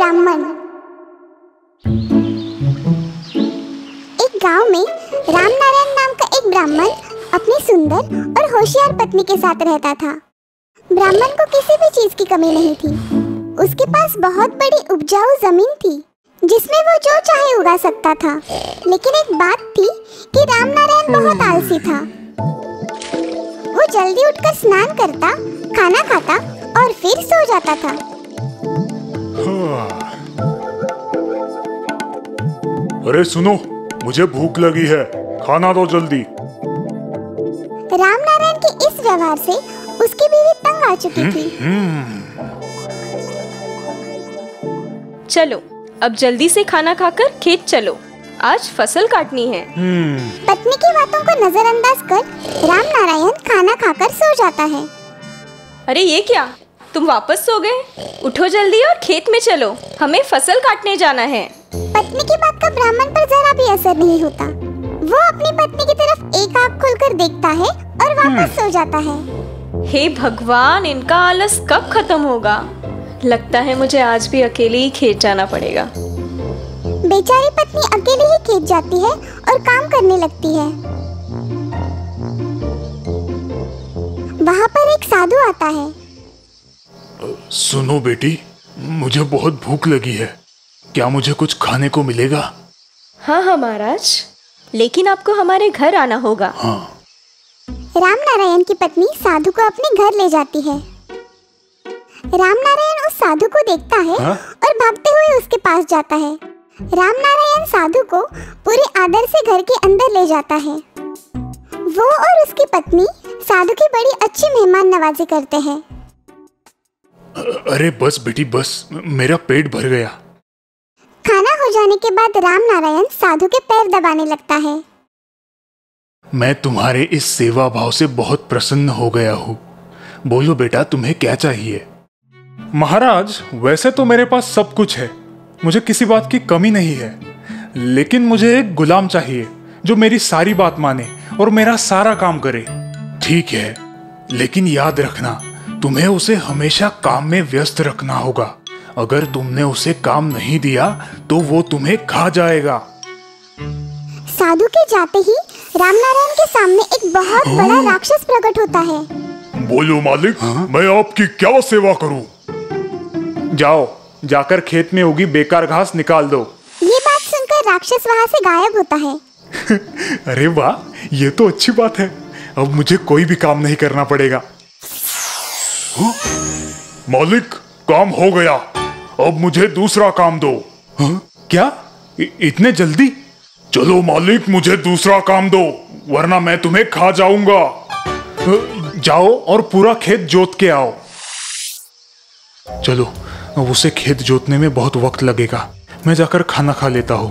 ब्राह्मण। एक गांव में रामनारायण नाम का एक ब्राह्मण अपनी सुंदर और होशियार पत्नी के साथ रहता था। ब्राह्मण को किसी भी चीज की कमी नहीं थी। उसके पास बहुत बड़ी उपजाऊ जमीन थी जिसमें वो जो चाहे उगा सकता था। लेकिन एक बात थी कि रामनारायण बहुत आलसी था। वो जल्दी उठकर स्नान करता, खाना खाता और फिर सो जाता था। अरे सुनो, मुझे भूख लगी है, खाना दो जल्दी। रामनारायण के इस व्यवहार से उसकी बीवी तंग आ चुकी थी। चलो अब जल्दी से खाना खाकर खेत चलो, आज फसल काटनी है। पत्नी की बातों को नजरअंदाज कर रामनारायण खाना खाकर सो जाता है। अरे ये क्या, तुम वापस सो गए? उठो जल्दी और खेत में चलो, हमें फसल काटने जाना है। पत्नी की बात का ब्राह्मण पर जरा भी असर नहीं होता। वो अपनी पत्नी की तरफ एक आँख खोलकर देखता है और वापस सो जाता है। हे भगवान, इनका आलस कब खत्म होगा? लगता है मुझे आज भी अकेले ही खेत जाना पड़ेगा। बेचारी पत्नी अकेले ही खेत जाती है और काम करने लगती है। वहाँ पर एक साधु आता है। सुनो बेटी, मुझे बहुत भूख लगी है, क्या मुझे कुछ खाने को मिलेगा? हाँ हाँ महाराज, लेकिन आपको हमारे घर आना होगा। हाँ। रामनारायण की पत्नी साधु को अपने घर ले जाती है। रामनारायण उस साधु को देखता है और भागते हुए उसके पास जाता है। रामनारायण साधु को पूरे आदर से घर के अंदर ले जाता है। वो और उसकी पत्नी साधु की बड़ी अच्छी मेहमान नवाजी करते हैं। अरे बस बेटी बस, मेरा पेट भर गया। खाना हो जाने के बाद रामनारायण साधु के पैर दबाने लगता है। मैं तुम्हारे इस सेवा भाव से बहुत प्रसन्न हो गया हूँ। बोलो बेटा, तुम्हें क्या चाहिए? महाराज, वैसे तो मेरे पास सब कुछ है, मुझे किसी बात की कमी नहीं है, लेकिन मुझे एक गुलाम चाहिए जो मेरी सारी बात माने और मेरा सारा काम करे। ठीक है, लेकिन याद रखना, तुम्हें उसे हमेशा काम में व्यस्त रखना होगा। अगर तुमने उसे काम नहीं दिया तो वो तुम्हें खा जाएगा। साधु के जाते ही रामनारायण के सामने एक बहुत बड़ा राक्षस प्रकट होता है। बोलो मालिक, मैं आपकी क्या सेवा करूँ? जाओ, जाकर खेत में होगी बेकार घास निकाल दो। ये बात सुनकर राक्षस वहाँ से गायब होता है। अरे वाह, ये तो अच्छी बात है, अब मुझे कोई भी काम नहीं करना पड़ेगा। मालिक, काम हो गया, अब मुझे दूसरा काम दो। क्या इतने जल्दी? चलो मालिक, मुझे दूसरा काम दो वरना मैं तुम्हें खा जाऊंगा। जाओ और पूरा खेत जोत के आओ। चलो, उसे खेत जोतने में बहुत वक्त लगेगा, मैं जाकर खाना खा लेता हूँ।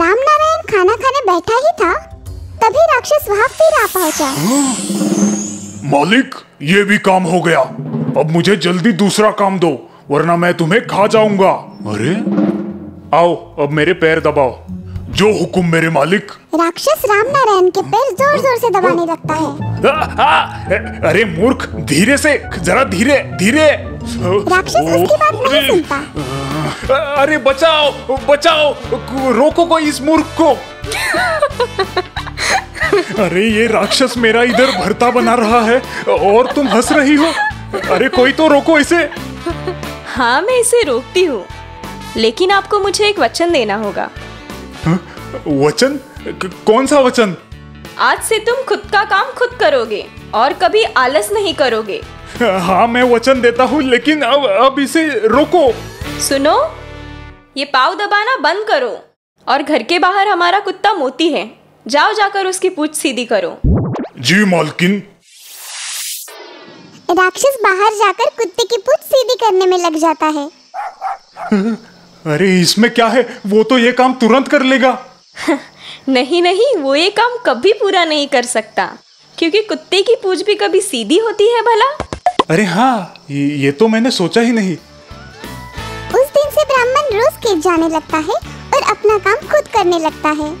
रामनारायण खाना खाने बैठा ही था, तभी राक्षस वहाँ फिर आ पहुँचा। मालिक, ये भी काम हो गया, अब मुझे जल्दी दूसरा काम दो वरना मैं तुम्हें खा जाऊंगा। अरे आओ, अब मेरे पैर दबाओ। जो हुकुम मेरे मालिक। राक्षस रामनारायण के पैर जोर जोर से दबाने लगता है। अरे मूर्ख, धीरे से, जरा धीरे धीरे। राक्षस उसकी बात नहीं सुनता। अरे बचाओ बचाओ, रोको कोई इस मूर्ख को। अरे ये राक्षस मेरा इधर भरता बना रहा है और तुम हंस रही हो। अरे कोई तो रोको इसे। हाँ, मैं इसे रोकती हूँ, लेकिन आपको मुझे एक वचन देना होगा। वचन? कौन सा वचन? आज से तुम खुद का काम खुद करोगे और कभी आलस नहीं करोगे। हाँ, मैं वचन देता हूँ, लेकिन अब इसे रोको। सुनो, ये पाँव दबाना बंद करो और घर के बाहर हमारा कुत्ता मोती है, जाओ जाकर उसकी पूंछ सीधी करो। जी मालकिन। राक्षस बाहर जाकर कुत्ते की पूंछ सीधी करने में लग जाता है। अरे इसमें क्या है, वो तो ये काम तुरंत कर लेगा। नहीं नहीं, वो ये काम कभी पूरा नहीं कर सकता, क्योंकि कुत्ते की पूंछ भी कभी सीधी होती है भला। अरे हाँ, ये तो मैंने सोचा ही नहीं। उस दिन से ब्राह्मण रोज खेत जाने लगता है और अपना काम खुद करने लगता है।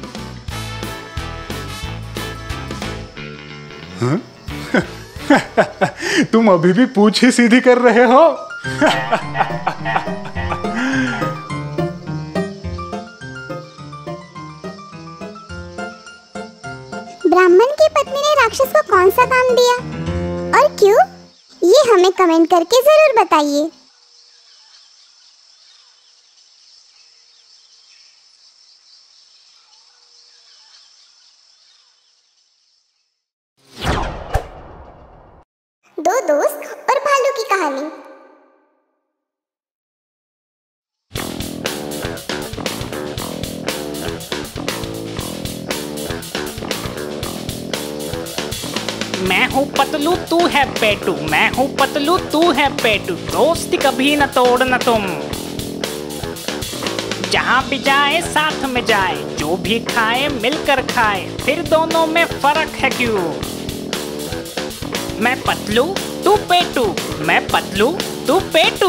तुम अभी भी पूंछ ही सीधी कर रहे हो? ब्राह्मण की पत्नी ने राक्षस को कौन सा काम दिया और क्यों, ये हमें कमेंट करके जरूर बताइए। दो दोस्त और भालू की कहानी। मैं हूँ पतलू तू है पेटू, मैं हूँ पतलू तू है पेटू, दोस्ती कभी न तोड़ना तुम। जहाँ भी जाए साथ में जाए, जो भी खाए मिलकर खाए, फिर दोनों में फर्क है क्यों। मैं पतलू तू पेटू, मैं पतलू तू पेटू,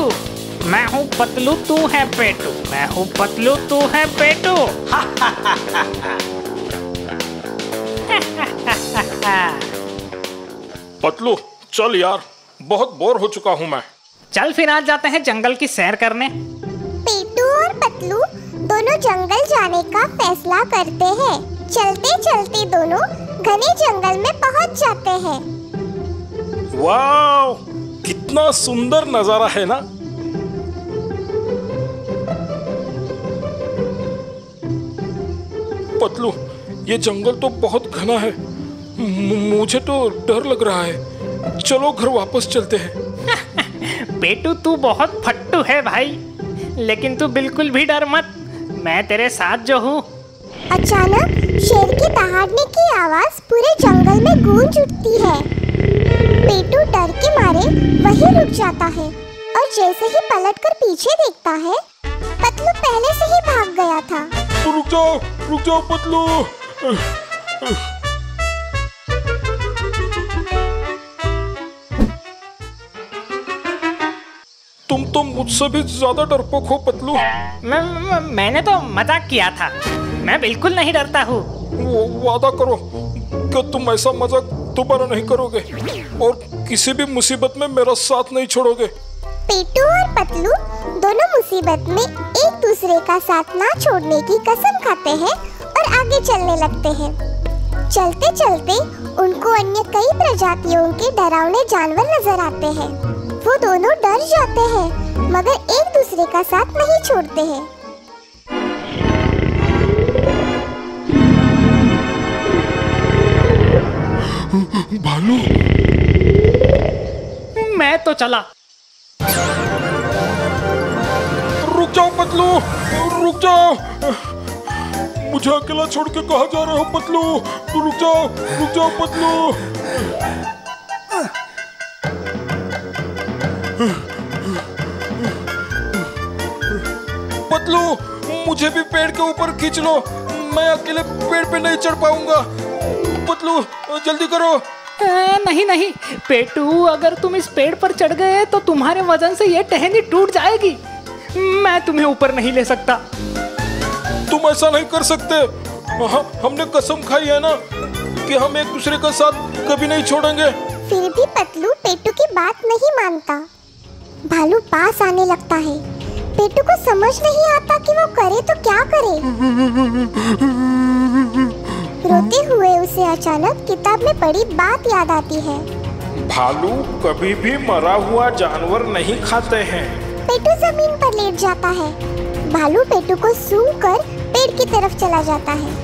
मैं हूँ पतलू तू है पेटू, मैं हूँ पतलू तू है पेटू। हा हा हा हा हा। पतलू चल यार, बहुत बोर हो चुका हूँ मैं। चल फिर आज जाते हैं जंगल की सैर करने। पेटू और पतलू दोनों जंगल जाने का फैसला करते हैं। चलते चलते दोनों घने जंगल में पहुँच जाते हैं। वाव, कितना सुंदर नजारा है ना। पतलू ये जंगल तो बहुत घना है, मुझे तो डर लग रहा है, चलो घर वापस चलते हैं। पेटू तू बहुत फट्टू है भाई, लेकिन तू बिल्कुल भी डर मत, मैं तेरे साथ जो हूँ। अचानक शेर के दहाड़ने की आवाज पूरे जंगल में गूंज उठती है। पेटू डर के मारे वहीं रुक जाता है और जैसे ही पलटकर पीछे देखता है, पतलू पहले से ही भाग गया था। रुक जाओ पतलू। तुम तो मुझसे भी ज्यादा डरपोक हो पतलू। मैंने तो मजाक किया था, मैं बिल्कुल नहीं डरता हूँ। वादा करो कि तुम ऐसा मजाक दोबारा नहीं करोगे और किसी भी मुसीबत में मेरा साथ नहीं छोड़ोगे। पेटू और पतलू दोनों मुसीबत में एक दूसरे का साथ ना छोड़ने की कसम खाते हैं और आगे चलने लगते हैं। चलते चलते उनको अन्य कई प्रजातियों के डरावने जानवर नजर आते हैं। वो दोनों डर जाते हैं मगर एक दूसरे का साथ नहीं छोड़ते हैं। भालू, मैं तो चला। रुक जाओ पतलू, रुक जाओ, मुझे अकेला छोड़ के कहाँ जा रहे हो पतलू, रुक जाओ पतलू। पतलू मुझे भी पेड़ के ऊपर खींच लो, मैं अकेले पेड़ पे नहीं चढ़ पाऊंगा। पतलू जल्दी करो। नहीं नहीं पेटू, अगर तुम इस पेड़ पर चढ़ गए तो तुम्हारे वजन से ये टहनी टूट जाएगी, मैं तुम्हें ऊपर नहीं ले सकता। तुम ऐसा नहीं कर सकते, हमने कसम खाई है ना कि हम एक दूसरे का साथ कभी नहीं छोड़ेंगे। फिर भी पतलू पेटू की बात नहीं मानता। भालू पास आने लगता है। पेटू को समझ नहीं आता कि वो करे तो क्या करे। रोते हुए उसे अचानक किताब में पड़ी बात याद आती है। भालू कभी भी मरा हुआ जानवर नहीं खाते हैं। पेटू जमीन पर लेट जाता है। भालू पेटू को सूंघ कर पेड़ की तरफ चला जाता है।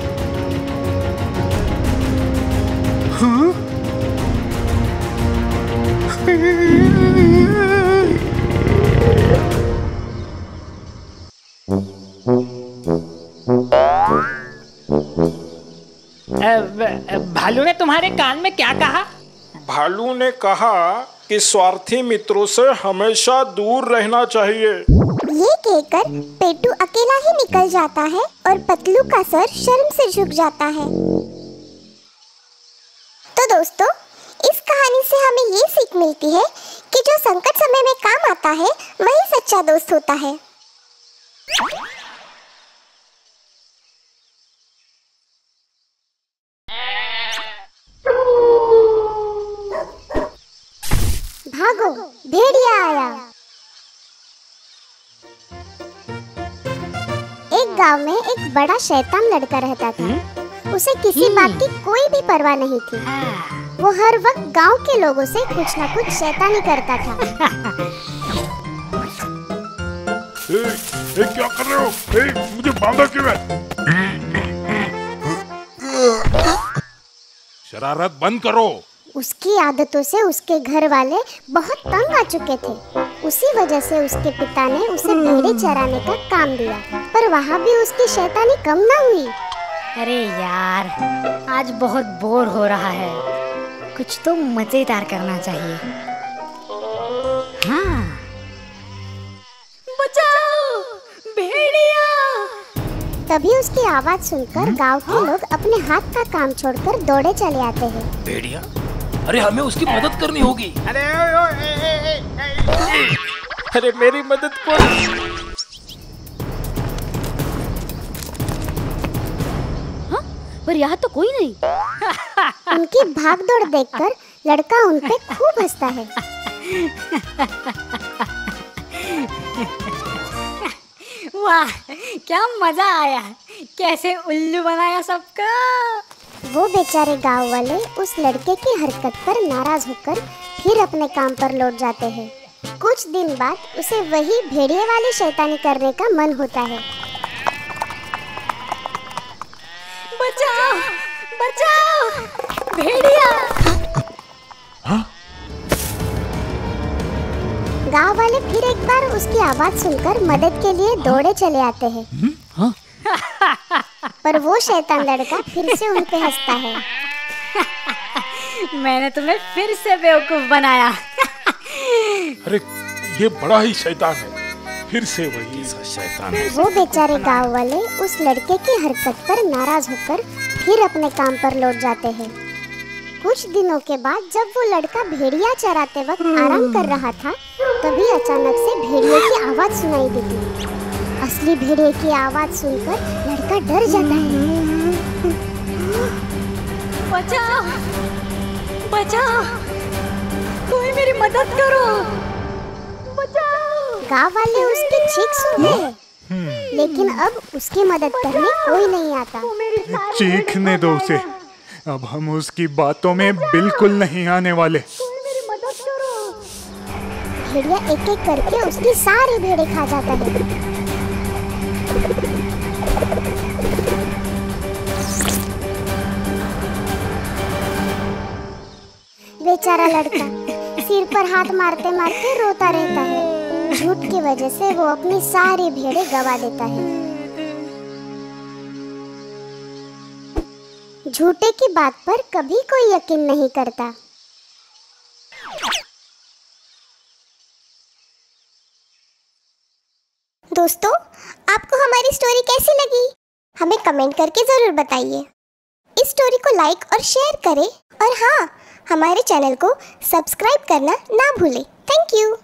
भालू ने तुम्हारे कान में क्या कहा? भालू ने कहा कि स्वार्थी मित्रों से हमेशा दूर रहना चाहिए। ये कहकर पेटू अकेला ही निकल जाता है और पतलू का सर शर्म से झुक जाता है। तो दोस्तों, इस कहानी से हमें ये सीख मिलती है कि जो संकट समय में काम आता है वही सच्चा दोस्त होता है। भागो भेड़िया आया। एक गांव में एक बड़ा शैतान लड़का रहता था। उसे किसी बात की कोई भी परवाह नहीं थी। वो हर वक्त गांव के लोगों से कुछ न कुछ शैतानी करता था। क्या कर रहे हो? मुझे बांधा क्यों है? शरारत बंद करो। उसकी आदतों से उसके घर वाले बहुत तंग आ चुके थे। उसी वजह से उसके पिता ने उसे भेड़े चराने का काम दिया, पर वहाँ भी उसकी शैतानी कम ना हुई। अरे यार, आज बहुत बोर हो रहा है, कुछ तो मजेदार करना चाहिए। हाँ। बचाओ, भेड़िया! तभी उसकी आवाज सुनकर गांव के लोग अपने हाथ का काम छोड़कर दौड़े चले आते हैं। भेड़िया? अरे हमें उसकी मदद करनी होगी। अरे ओ, ए, ए, ए, ए, ए, ए, अरे मेरी मदद करो। हाँ, पर यहाँ तो कोई नहीं। उनकी भागदौड़ देखकर लड़का उन पे खूब हंसता है। वाह, क्या मजा आया! कैसे उल्लू बनाया सबका। वो बेचारे गांव वाले उस लड़के की हरकत पर नाराज होकर फिर अपने काम पर लौट जाते हैं। कुछ दिन बाद उसे वही भेड़िए वाली शैतानी करने का मन होता है। बचाओ, बचाओ, भेड़िया! गांव वाले फिर एक बार उसकी आवाज सुनकर मदद के लिए दौड़े चले आते हैं। पर वो शैतान लड़का फिर से उन पे हंसता है। मैंने तुम्हें फिर से बेवकूफ बनाया। अरे ये बड़ा ही शैतान है, फिर से वही शैतान है। वो बेचारे गांव वाले उस लड़के की हरकत पर नाराज होकर फिर अपने काम पर लौट जाते हैं। कुछ दिनों के बाद जब वो लड़का भेड़िया चराते वक्त आराम कर रहा था, तभी अचानक से भेड़िए की आवाज सुनाई देती। असली भेड़िए की आवाज सुनकर लड़का डर जाता है। बचाओ, बचाओ, कोई मेरी मदद करो, बचाओ! गाँव वाले उसकी चीख सुनते, लेकिन अब उसकी मदद करने कोई नहीं आता। चीखने दो उसे, अब हम उसकी बातों में बिल्कुल नहीं आने वाले। भेड़िया एक एक करके उसकी सारी भेड़े खा जाता है। बेचारा लड़का सिर पर हाथ मारते मारते रोता रहता है। झूठ की वजह से वो अपनी सारी भेड़े गवा देता है। झूठे की बात पर कभी कोई यकीन नहीं करता। दोस्तों, आपको हमारी स्टोरी कैसी लगी? हमें कमेंट करके ज़रूर बताइए। इस स्टोरी को लाइक और शेयर करें, और हाँ, हमारे चैनल को सब्सक्राइब करना ना भूलें। Thank you.